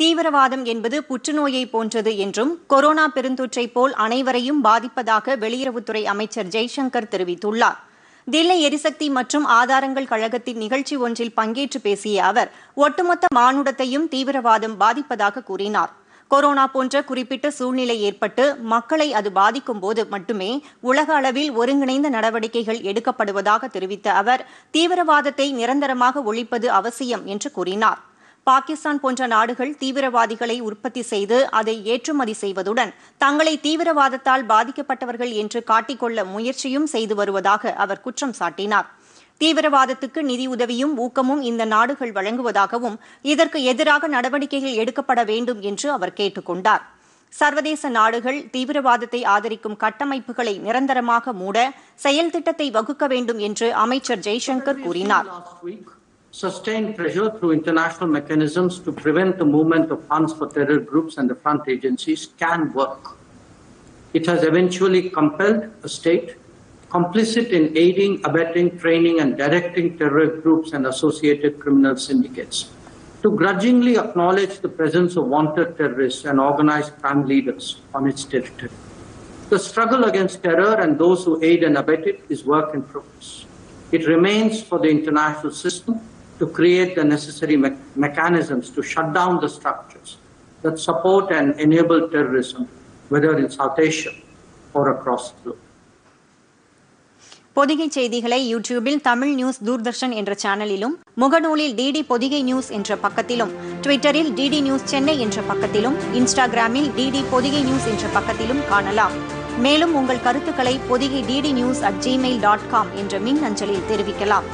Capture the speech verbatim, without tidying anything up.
தீவிரவாதம் என்பது புற்றுநோயை போன்றது என்றும் கொரோனா பெருந்தொற்றை போல் அனைவரையும் பாதிப்பதாக வெளியுறவுத்துறை அமைச்சர் ஜெய்சங்கர் தெரிவித்துள்ளார். தில்லி எரிசக்தி மற்றும் ஆதாரங்கள் கழகத்தின் நிகழ்ச்சி ஒன்றில் பங்கேற்று பேசிய அவர் ஒட்டுமொத்த மானுடத்தையும் தீவிரவாதம் பாதிப்பதாக கூறினார். கொரோனா போன்ற குறிப்பிட்ட சூழ்நிலை ஏற்பட்டு மக்களை அது பாதிக்கும் போது மட்டுமே உலக அளவில் ஒருங்கிணைந்த நடவடிக்கைகள் எடுக்கப்படுவதாக தெரிவித்த அவர் தீவிரவாதத்தை நிரந்தரமாக ஒழிப்பது அவசியம் என்று கூறினார். பாகிஸ்தான் போன்ற நாடுகள் தீவிரவாதிகளை உற்பத்தி செய்து அதை ஏற்றுமதி செய்வதுடன் தங்களை தீவிரவாதத்தால் பாதிக்கப்பட்டவர்கள் என்று காட்டிக்கொள்ள முயற்சியும் செய்து வருவதாக அவர் குற்றம் சாட்டினார். தீவிரவாதத்துக்கு நிதியுதவியும் ஊக்கமும் இந்த நாடுகள் வழங்குவதாகவும் இதற்கு எதிராக நடவடிக்கைகள் எடுக்கப்பட வேண்டும் என்று அவர் கேட்டுக் கொண்டார். சர்வதேச நாடுகள் தீவிரவாதத்தை ஆதரிக்கும் கட்டமைப்புகளை நிரந்தரமாக மூட செயல் திட்டத்தை வகுக்க வேண்டும் என்று அமைச்சர் ஜெய்சங்கர் கூறினார். Sustained pressure through international mechanisms to prevent the movement of funds for terror groups and the front agencies can work. It has eventually compelled a state complicit in aiding, abetting, training and directing terror groups and associated criminal syndicates to grudgingly acknowledge the presence of wanted terrorists and organized crime leaders on its territory. The struggle against terror and those who aid and abet it is work in progress. It remains for the international system to create the necessary me mechanisms to shut down the structures that support and enable terrorism, whether in South Asia or across the globe. Pothigai செய்திகளை யூடியூபில் Tamil news Doordarshan என்ற சேனலிலும், முகநூலில் DD Pothigai news என்ற பக்கத்திலும், ட்விட்டரில் DD news Chennai என்ற பக்கத்திலும், இன்ஸ்டாகிராமில் டிடி பொதிகை நியூஸ் என்ற பக்கத்திலும் காணலாம். மேலும் உங்கள் கருத்துக்களை Podhigai DD news at Gmail dot com என்ற மின் அஞ்சலில் தெரிவிக்கலாம்.